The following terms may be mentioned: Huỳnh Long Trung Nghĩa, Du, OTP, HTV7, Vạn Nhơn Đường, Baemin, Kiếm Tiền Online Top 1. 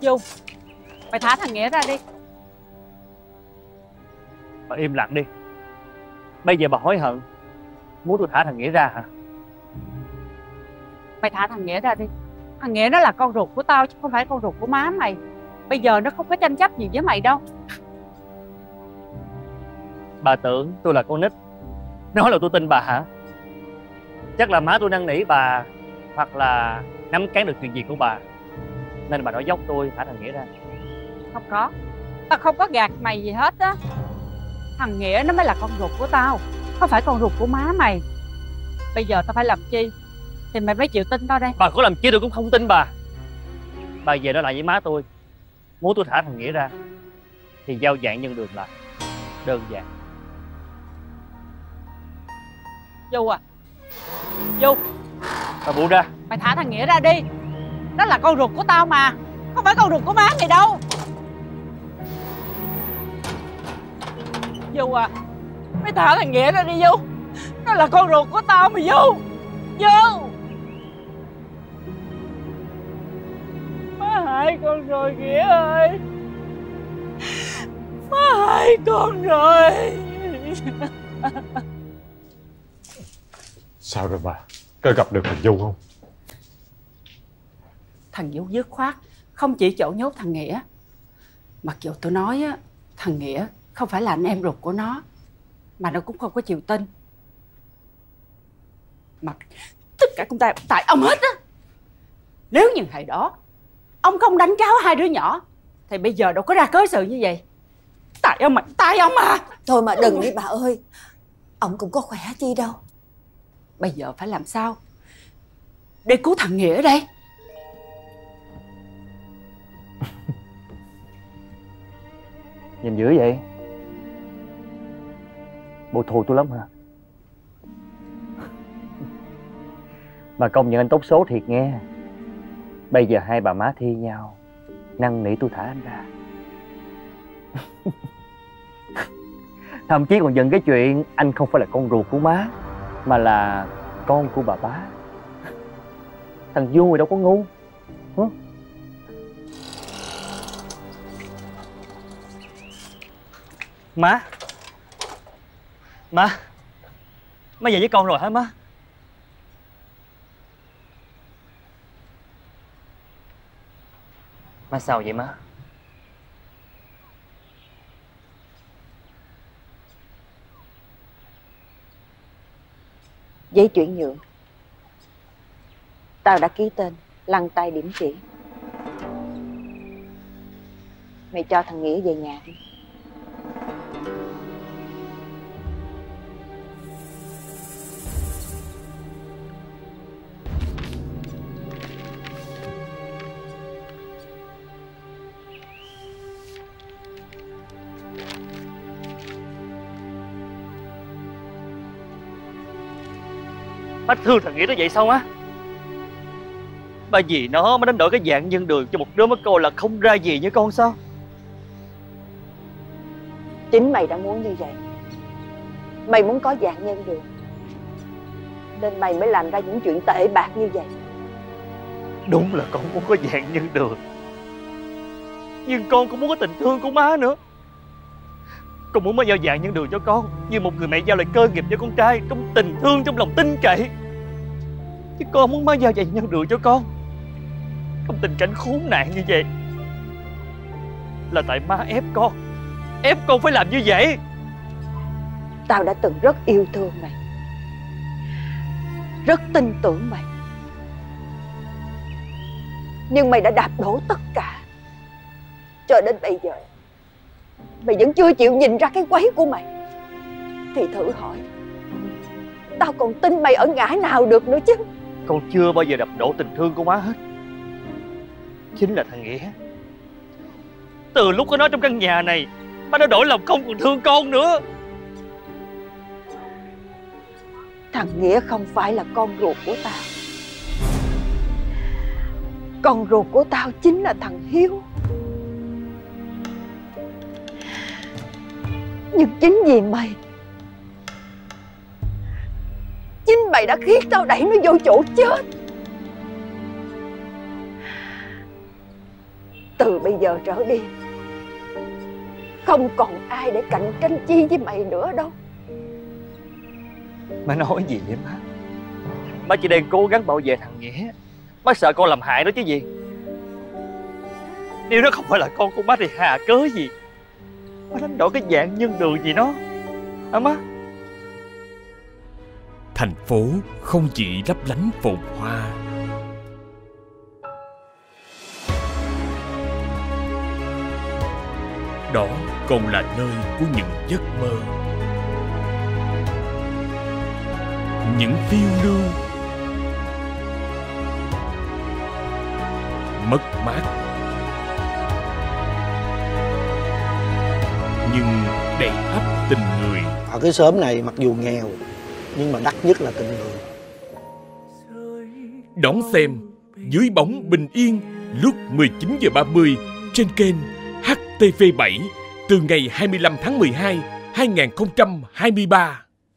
Dung, mày thả thằng Nghĩa ra đi. Bà im lặng đi. Bây giờ bà hối hận muốn tôi thả thằng Nghĩa ra hả? Mày thả thằng Nghĩa ra đi. Thằng Nghĩa nó là con ruột của tao chứ không phải con ruột của má mày. Bây giờ nó không có tranh chấp gì với mày đâu. Bà tưởng tôi là con nít nói là tôi tin bà hả? Chắc là má tôi năn nỉ bà hoặc là nắm cán được chuyện gì của bà nên bà nói dốc tôi thả thằng Nghĩa ra. Không có, tao không có gạt mày gì hết á. Thằng Nghĩa nó mới là con ruột của tao, không phải con ruột của má mày. Bây giờ tao phải làm chi thì mày mới chịu tin tao đây? Bà có làm chi tôi cũng không tin bà. Bà về nói lại với má tôi, muốn tôi thả thằng Nghĩa ra thì giao Vạn Nhơn Đường lại. Đơn giản. Du à, Du, bà buông ra. Mày thả thằng Nghĩa ra đi. Nó là con ruột của tao mà, không phải con ruột của má mày đâu. Du à, mày thả thằng Nghĩa ra đi Du. Nó là con ruột của tao mà Du. Du, má hại con rồi Nghĩa ơi. Má hại con rồi. Sao rồi bà? Có gặp được thằng Du không? Thằng Du dứt khoát không chỉ chỗ nhốt thằng Nghĩa. Mặc dù tôi nói á, thằng Nghĩa không phải là anh em ruột của nó, mà nó cũng không có chịu tin. Mà tất cả cũng tại ông hết á. Nếu như ngày đó ông không đánh cháu hai đứa nhỏ thì bây giờ đâu có ra cớ sự như vậy. Tại ông mà. Thôi mà đừng đi bà ơi. Ông cũng có khỏe chi đâu. Bây giờ phải làm sao để cứu thằng Nghĩa đây? Nhìn dữ vậy? Bộ thù tôi lắm hả? Mà công nhận anh tốt số thiệt nghe. Bây giờ hai bà má thi nhau năn nỉ tôi thả anh ra. Thậm chí còn giận cái chuyện anh không phải là con ruột của má mà là con của bà bá. Thằng Du đâu có ngu. Má, má về với con rồi hả má? Má sao vậy má? Giấy chuyển nhượng tao đã ký tên, lăn tay điểm chỉ. Mày cho thằng Nghĩa về nhà đi. Má thương thằng Nghĩa nó vậy sao má? Bà vì nó mới đánh đổi cái Vạn Nhơn Đường cho một đứa mới coi là không ra gì như con sao? Chính mày đã muốn như vậy. Mày muốn có Vạn Nhơn Đường nên mày mới làm ra những chuyện tệ bạc như vậy. Đúng là con muốn có Vạn Nhơn Đường, nhưng con cũng muốn có tình thương của má nữa. Con muốn má giao Vạn Nhơn Đường cho con như một người mẹ giao lại cơ nghiệp cho con trai, trong tình thương, trong lòng tin cậy. Chứ con muốn má giao Vạn Nhơn Đường cho con trong tình cảnh khốn nạn như vậy là tại má ép con. Ép con phải làm như vậy. Tao đã từng rất yêu thương mày, rất tin tưởng mày, nhưng mày đã đạp đổ tất cả. Cho đến bây giờ mày vẫn chưa chịu nhìn ra cái quấy của mày thì thử hỏi tao còn tin mày ở ngã nào được nữa chứ. Con chưa bao giờ đập đổ tình thương của má hết. Chính là thằng Nghĩa. Từ lúc có nó trong căn nhà này, má đã đổi lòng không còn thương con nữa. Thằng Nghĩa không phải là con ruột của tao. Con ruột của tao chính là thằng Hiếu. Nhưng chính vì mày, chính mày đã khiến tao đẩy nó vô chỗ chết. Từ bây giờ trở đi, không còn ai để cạnh tranh chi với mày nữa đâu. Má nói gì vậy má? Má chỉ đang cố gắng bảo vệ thằng Nghĩa. Má sợ con làm hại nó chứ gì. Nếu nó không phải là con của má thì hà cớ gì má đánh đổi cái Vạn Nhơn Đường gì nó hả má? Thành phố không chỉ lấp lánh phồn hoa, đó còn là nơi của những giấc mơ, những phiêu lưu mất mát, nhưng đầy ắp tình người. Ở cái xóm này mặc dù nghèo nhưng mà đắt nhất là tình người. Đón xem Dưới bóng bình yên lúc 19:30 trên kênh HTV7 từ ngày 25/12/2023.